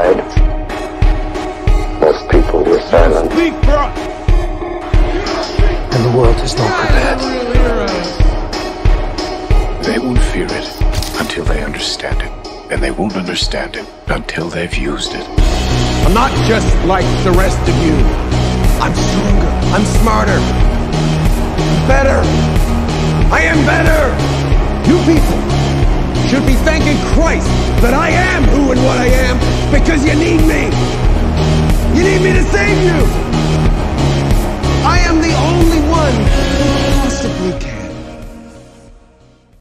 died, most people were silent. And the world is not prepared. They won't fear it until they understand it. And they won't understand it until they've used it. I'm not just like the rest of you. I'm stronger. I'm smarter. Better. I am better. You people should be thanking Christ that I am who and what I am, because you need me. You need me to save you. I am the only one who possibly can.